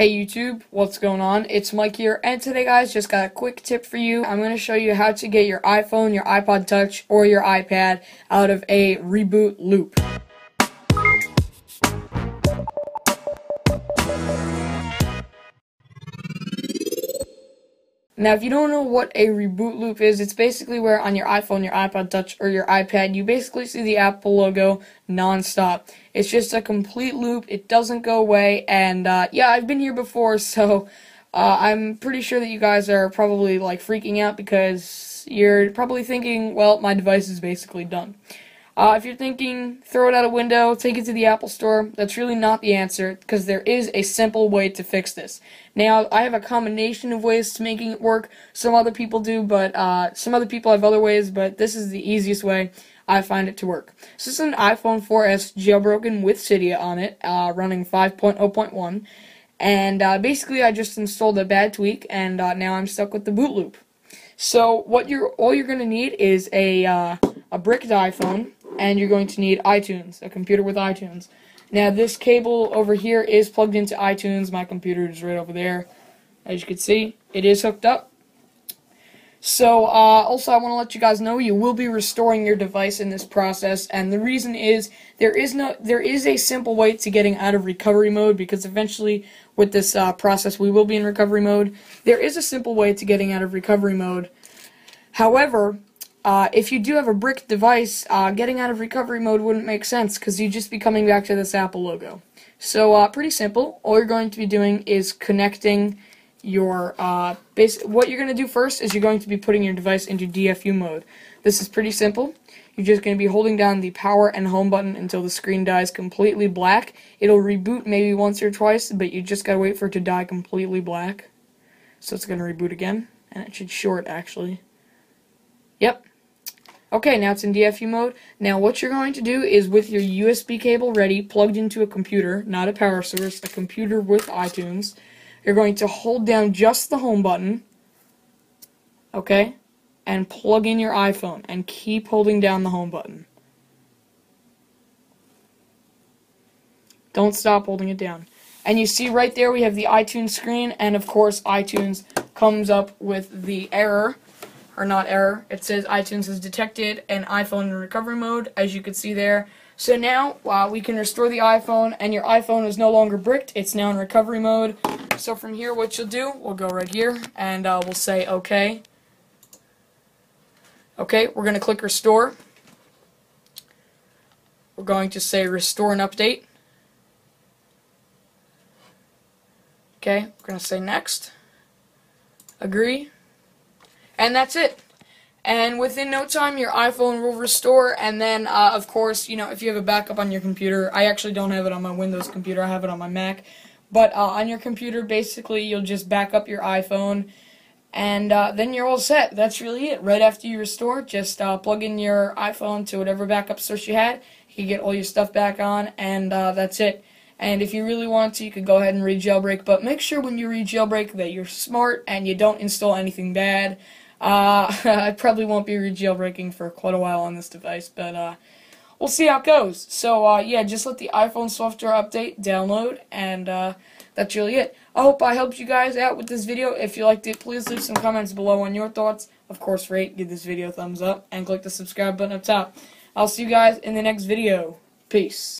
Hey YouTube, what's going on? It's Mike here, and today guys, just got a quick tip for you. I'm going to show you how to get your iPhone, your iPod Touch, or your iPad out of a reboot loop. Now, if you don't know what a reboot loop is, it's basically where on your iPhone, your iPod Touch, or your iPad, you basically see the Apple logo non-stop. It's just a complete loop. It doesn't go away, and yeah, I've been here before, so I'm pretty sure that you guys are probably like freaking out because you're probably thinking, well, my device is basically done. If you're thinking, throw it out a window, take it to the Apple Store, that's really not the answer, because there is a simple way to fix this. Now, I have a combination of ways to making it work. Some other people do, but some other people have other ways, but this is the easiest way I find it to work. So this is an iPhone 4S jailbroken with Cydia on it, running 5.0.1, and basically I just installed a bad tweak, and now I'm stuck with the boot loop. So what all you're going to need is a bricked iPhone, and you're going to need iTunes, a computer with iTunes. Now this cable over here is plugged into iTunes. My computer is right over there. As you can see, it is hooked up. So also I want to let you guys know you will be restoring your device in this process, and the reason is there is a simple way to getting out of recovery mode, because eventually with this process we will be in recovery mode. There is a simple way to getting out of recovery mode. However, if you do have a brick device, getting out of recovery mode wouldn't make sense, because you'd just be coming back to this Apple logo. So pretty simple. All you're going to be doing is connecting your what you're going to do first is you're going to be putting your device into DFU mode. This is pretty simple. You're just going to be holding down the power and home button until the screen dies completely black. It'll reboot maybe once or twice, but you just got to wait for it to die completely black. So it's going to reboot again, and it should short actually. Yep. Okay, now it's in DFU mode. Now what you're going to do is, with your USB cable ready, plugged into a computer, not a power source, a computer with iTunes, you're going to hold down just the home button, okay, and plug in your iPhone, and keep holding down the home button. Don't stop holding it down. And you see right there we have the iTunes screen, and of course iTunes comes up with the error. Or not error, it says iTunes has detected an iPhone in recovery mode, as you can see there. So now we can restore the iPhone, and your iPhone is no longer bricked, it's now in recovery mode. So from here what you'll do, we'll go right here, and we'll say OK. OK, we're going to click Restore. We're going to say Restore and Update. OK, we're going to say Next. Agree. And that's it. And within no time, your iPhone will restore. And then, of course, you know, if you have a backup on your computer, I actually don't have it on my Windows computer, I have it on my Mac. But on your computer, basically, you'll just back up your iPhone, and then you're all set. That's really it. Right after you restore, just plug in your iPhone to whatever backup source you had. You get all your stuff back on, and that's it. And if you really want to, you can go ahead and re-jailbreak. But make sure when you re-jailbreak that you're smart and you don't install anything bad. I probably won't be re-jailbreaking for quite a while on this device, but we'll see how it goes. So yeah, just let the iPhone software update download, and that's really it. I hope I helped you guys out with this video. If you liked it, please leave some comments below on your thoughts. Of course, rate, give this video a thumbs up, and click the subscribe button up top. I'll see you guys in the next video. Peace.